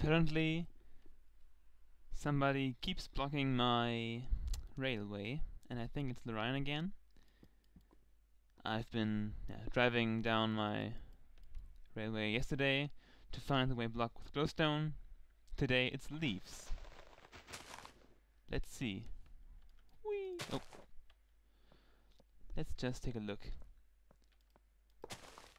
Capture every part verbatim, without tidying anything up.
apparently somebody keeps blocking my railway, and I think it's the Ryan again. I've been yeah, driving down my railway yesterday to find the way blocked with glowstone. Today it's leaves. Let's see. Whee! Oh. Let's just take a look.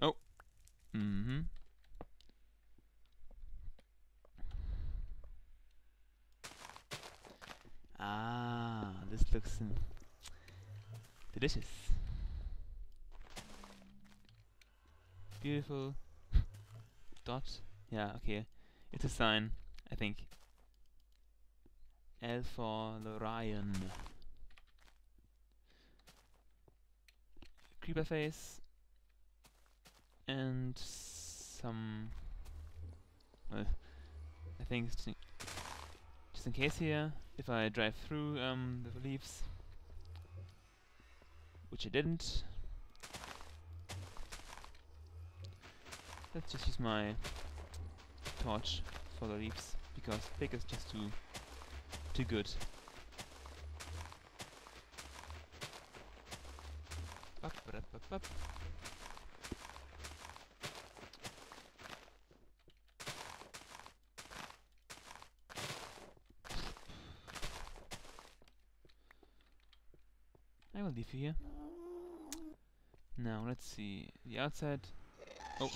Oh. Mm-hmm. Ah, this looks um, delicious. Beautiful dot. Yeah, okay. It's a sign, I think. L for Loryen. Creeper face. And some... Well, I think just in case here, if I drive through um, the leaves, which I didn't. Let's just use my torch for the leaves, because pick is just too too good. Up, up, up, up. I will leave you here. Now let's see the outside. Oh.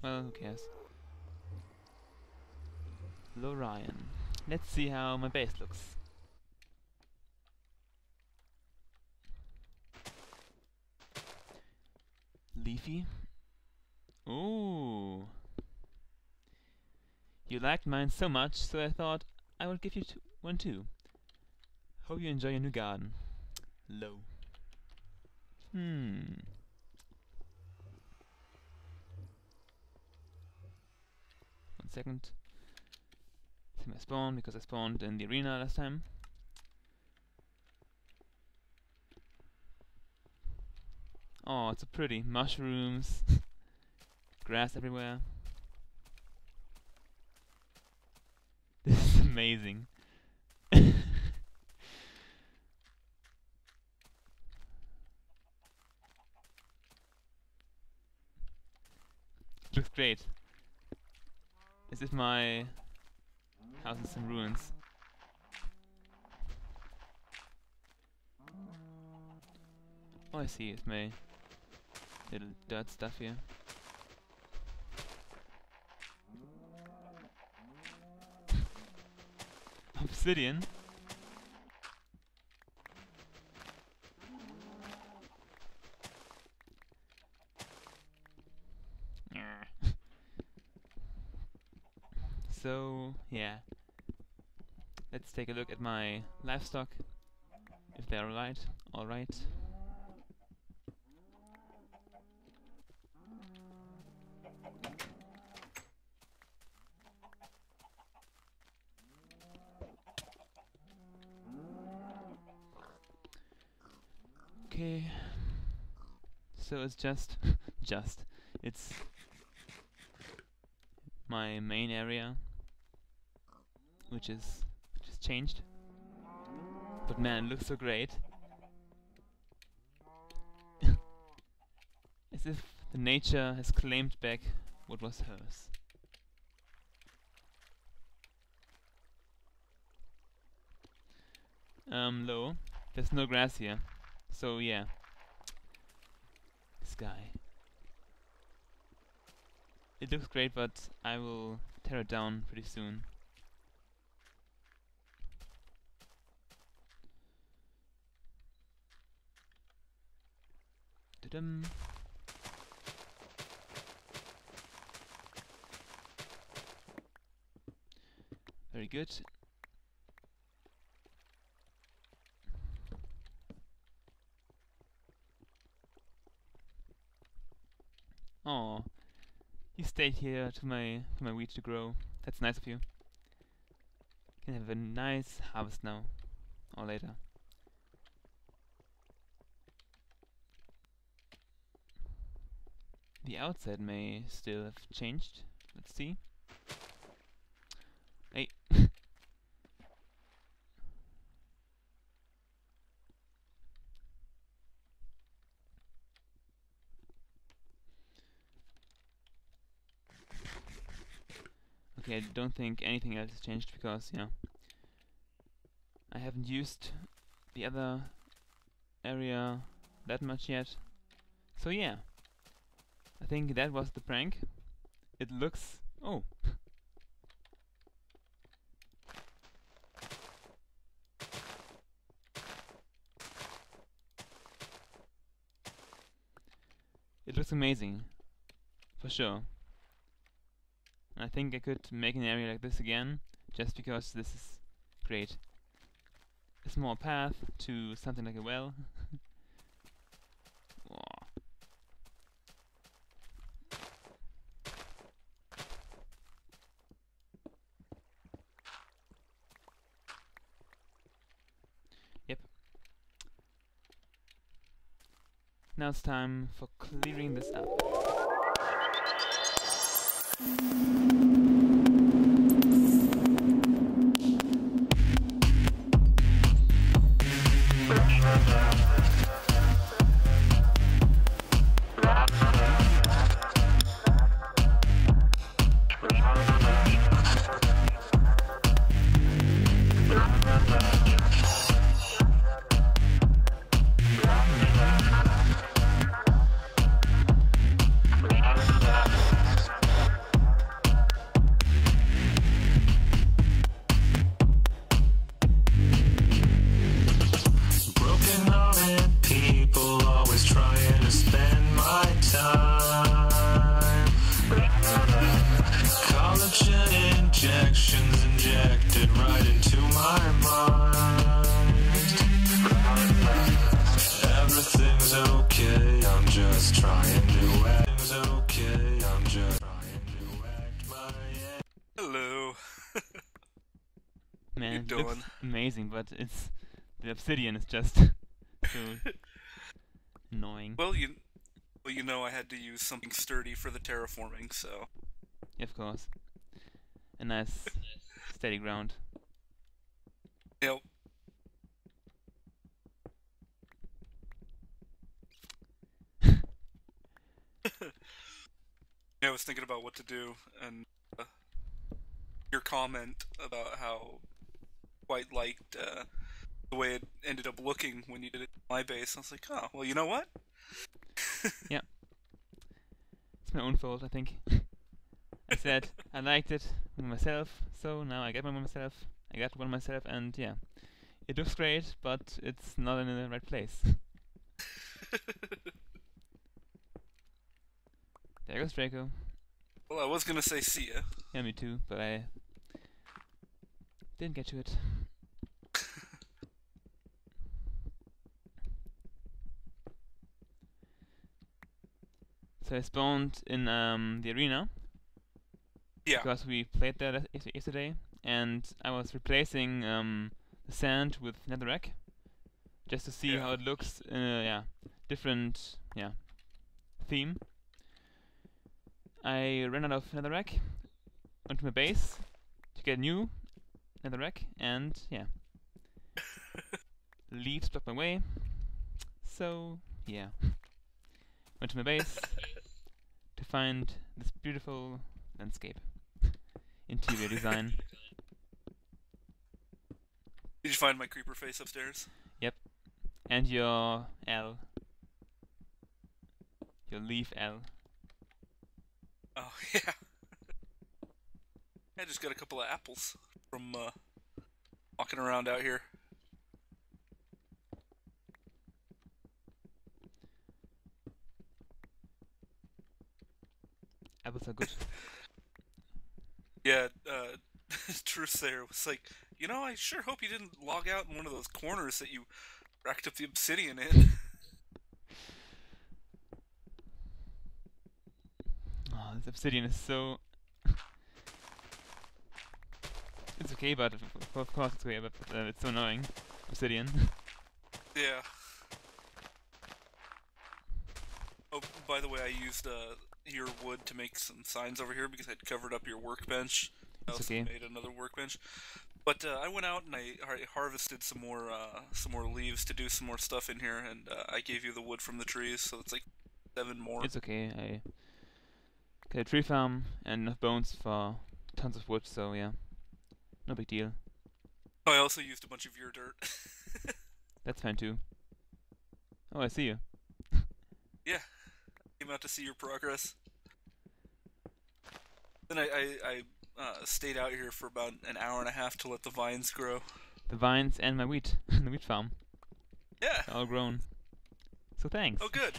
Well, who cares? Loryen. Let's see how my base looks. Leafy. Ooh. You liked mine so much, so I thought I would give you t one too. Hope you enjoy your new garden. Low. Hmm. One second. I think I spawned because I spawned in the arena last time. Oh, it's so pretty. Mushrooms. Grass everywhere. This is amazing. Looks great. As if my house is in ruins. All I see is my little dirt stuff here. Obsidian. So, yeah, let's take a look at my livestock, if they're alright, alright. Okay, so it's just, just, it's my main area. Which is just changed, but man, it looks so great. As if the nature has claimed back what was hers. Um, low. There's no grass here, so yeah. Sky. It looks great, but I will tear it down pretty soon. Very good. Oh, you stayed here to my to my wheat to grow. That's nice of you. Can have a nice harvest now or later. The outside may still have changed. Let's see. Hey. Okay, I don't think anything else has changed because, yeah, I haven't used the other area that much yet. So yeah, I think that was the prank. It looks... oh! It looks amazing, for sure. I think I could make an area like this again, just because this is great. A small path to something like a well. Yep. Now it's time for clearing this up. Man, it looks amazing, but it's the obsidian is just so annoying. Well, you, well, you know, I had to use something sturdy for the terraforming, so. Yeah, of course, a nice steady ground. Yep. I was thinking about what to do, and uh, your comment about how quite liked uh, the way it ended up looking when you did it in my base. I was like, oh, well, you know what? Yeah. It's my own fault, I think. I said I liked it myself, so now I get one myself. I got one myself, and yeah. It looks great, but it's not in the right place. There goes Draco. Well, I was gonna say see ya. Yeah, me too, but I didn't get to it. So I spawned in um, the arena. Yeah. Because we played there yesterday, and I was replacing um, the sand with netherrack, just to see yeah. how it looks. Uh, yeah, different. Yeah, theme. I ran out of netherrack onto my base to get new netherrack, and yeah, leaves blocked my way. So yeah, went to my base to find this beautiful landscape, interior design. Did you find my creeper face upstairs? Yep, and your L, your leaf L. Oh, yeah. I just got a couple of apples from uh, walking around out here. Apples are good. Yeah, uh, Truthsayer was like, you know, I sure hope you didn't log out in one of those corners that you racked up the obsidian in. Oh, this obsidian is so... it's okay, but of course it's okay, but uh, it's so annoying. Obsidian. Yeah. Oh, by the way, I used uh, your wood to make some signs over here because I'd covered up your workbench. I also okay. made another workbench. But uh, I went out and I harvested some more uh, some more leaves to do some more stuff in here, and uh, I gave you the wood from the trees, so it's like seven more. It's okay. I got a tree farm and enough bones for tons of wood, so yeah, no big deal. Oh, I also used a bunch of your dirt. That's fine too. Oh, I see you. Yeah, I came out to see your progress. Then I, I, I uh, stayed out here for about an hour and a half to let the vines grow. The vines and my wheat, the wheat farm. Yeah. They're all grown. So thanks. Oh, good.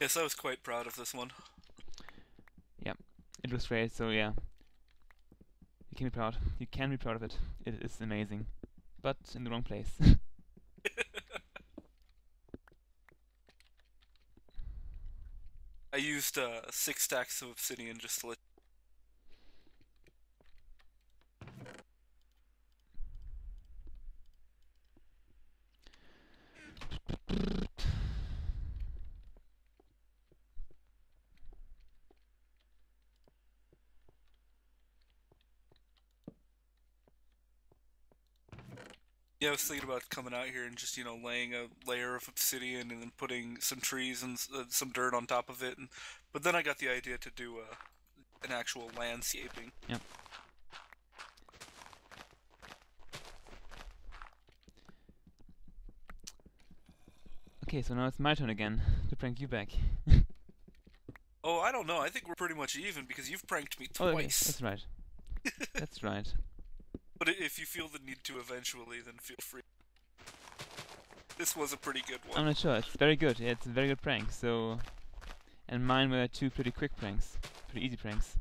Yes, I was quite proud of this one. Yep, it was great, so yeah. You can be proud. You can be proud of it. It is amazing. But in the wrong place. I used uh, six stacks of obsidian just to let... Yeah, I was thinking about coming out here and just, you know, laying a layer of obsidian and then putting some trees and uh, some dirt on top of it. And, but then I got the idea to do uh, an actual landscaping. Yep. Okay, so now it's my turn again to prank you back. Oh, I don't know. I think we're pretty much even because you've pranked me twice. Oh, okay. That's right. That's right. But if you feel the need to eventually, then feel free. This was a pretty good one. I'm not sure. It's very good. Yeah, it's a very good prank. So, and mine were two pretty quick pranks, pretty easy pranks.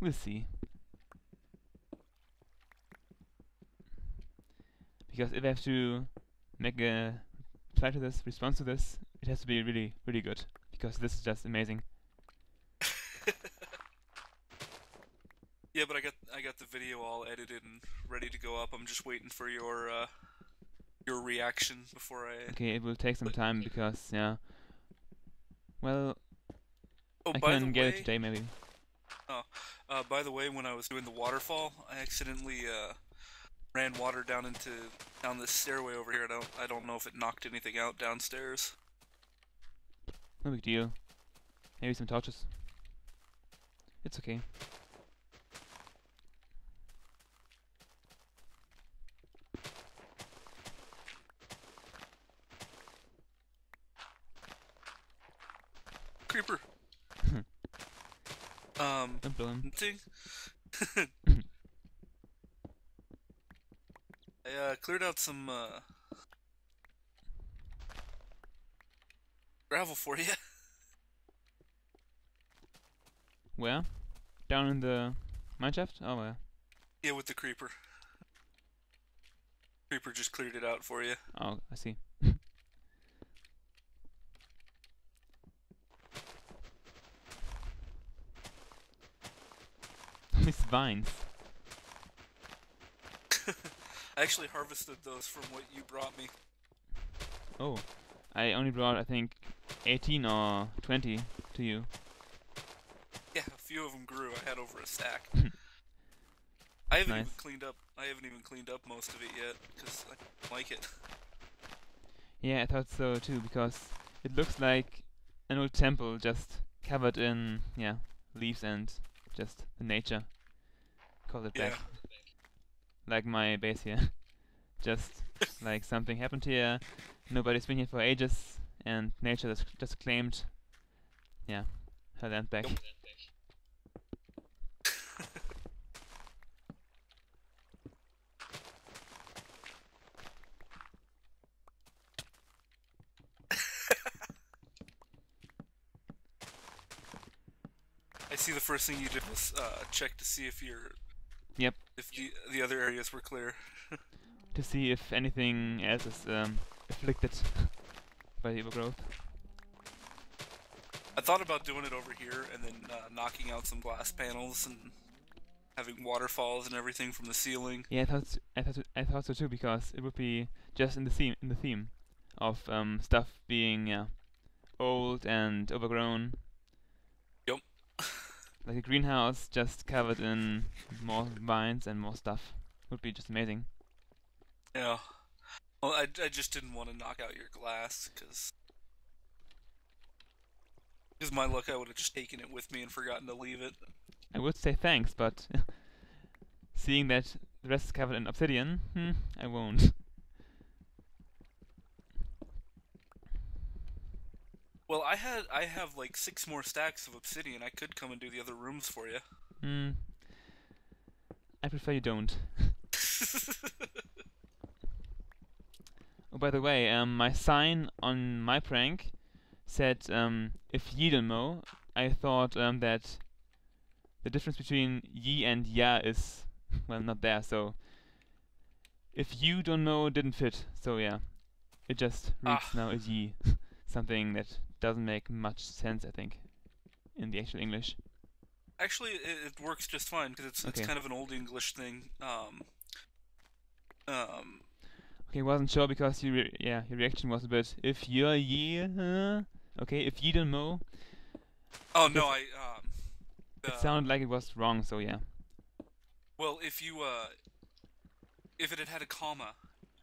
We'll see. Because if I have to make a reply to this, response to this, it has to be really, really good. Because this is just amazing. Yeah, but I got I got the video all edited and ready to go up. I'm just waiting for your uh, your reaction before I. Okay, it will take some time because yeah. Well, oh, I can get it today maybe. Oh, uh, by the way, when I was doing the waterfall, I accidentally uh, ran water down into down this stairway over here. I don't I don't know if it knocked anything out downstairs. No big deal. Maybe some torches. It's okay. Creeper. um. Don't blow him. I uh, cleared out some uh, gravel for you. Where? Down in the mineshaft? Oh, yeah. Yeah, with the creeper. Creeper just cleared it out for you. Oh, I see. These vines. I actually harvested those from what you brought me. Oh, I only brought I think eighteen or twenty to you. Yeah, a few of them grew. I had over a stack. I haven't nice. even cleaned up. I haven't even cleaned up most of it yet because I don't like it. Yeah, I thought so too because it looks like an old temple just covered in yeah leaves and just the nature. Call it yeah. back. Like my base here. Just like something happened here, nobody's been here for ages, and nature just, just claimed yeah, her land back. Nope. I see the first thing you did was uh, check to see if you're... Yep. If the, the other areas were clear. To see if anything else is um, afflicted by the overgrowth. I thought about doing it over here and then uh, knocking out some glass panels and having waterfalls and everything from the ceiling. Yeah, I thought I thought I thought so too, because it would be just in the theme in the theme of um stuff being uh, old and overgrown. Yep. Like a greenhouse just covered in more vines and more stuff. Would be just amazing. Yeah. Well, I I just didn't want to knock out your glass because. Because my luck, I would have just taken it with me and forgotten to leave it. I would say thanks, but seeing that the rest is covered in obsidian, hmm, I won't. Well, I had I have like six more stacks of obsidian. I could come and do the other rooms for you. Hmm. I prefer you don't. Oh, by the way, um, my sign on my prank said, um, if ye don't know, I thought um, that the difference between ye and ya is, well, not there, so if you don't know didn't fit, so yeah, it just reads ah. now as ye, something that doesn't make much sense, I think, in the actual English. Actually, it, it works just fine, because it's, okay. It's kind of an old English thing. Um, um, okay, wasn't sure, because you re yeah, your reaction was a bit, if you're ye, huh? Okay, if ye don't know. Oh no, I. Um, it uh, sounded like it was wrong, so yeah. Well, if you, uh, if it had had a comma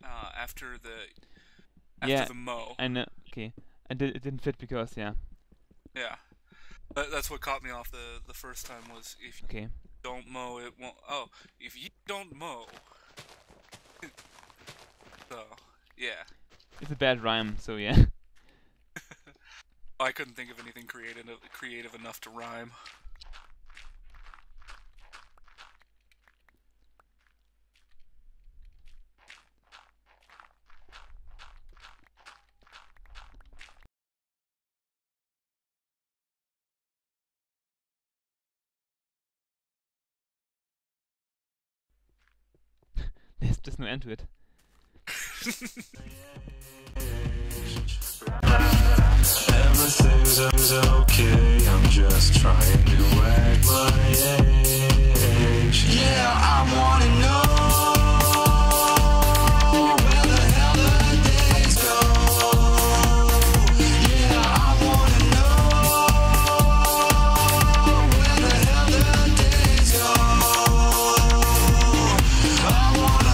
uh, after the after yeah, the mo. And uh, okay, and it didn't fit because yeah. Yeah, that, that's what caught me off the the first time was if you okay. don't mow it won't. Oh, if you don't mow. So yeah, it's a bad rhyme. So yeah. I couldn't think of anything creative creative enough to rhyme. There's just no end to it. Everything's okay, I'm just trying to act my age. Yeah, I wanna know where the hell the days go. Yeah, I wanna know where the hell the days go. I wanna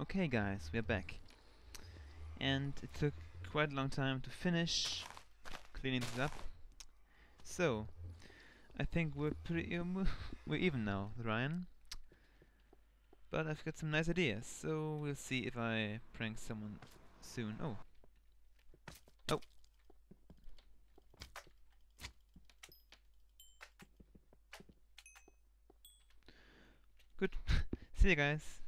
Okay guys, we're back, and it took quite a long time to finish cleaning this up, so I think we're pretty um, we're even now, Ryan, but I've got some nice ideas, so we'll see if I prank someone soon. Oh, oh, good. See you guys.